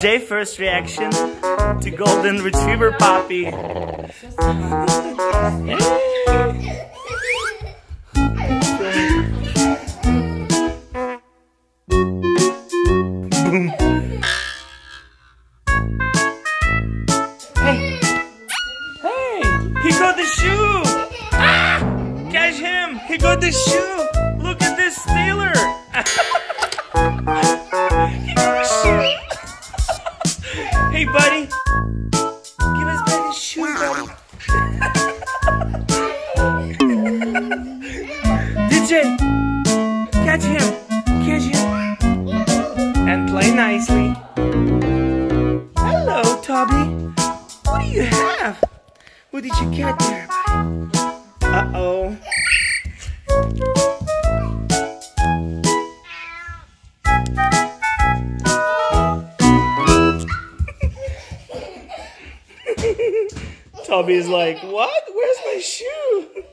Jay, first reaction to Golden Retriever Puppy. Boom. Hey. Hey. He got the shoe. Ah! Catch him. He got the shoe. Look at this stealer. He got the shoe. Hey, buddy! Give us back his shoe, buddy! DJ! Catch him! Catch him! And play nicely! Hello, Toby! What do you have? What did you get there, buddy? Uh-oh! Toby's like, what? Where's my shoe?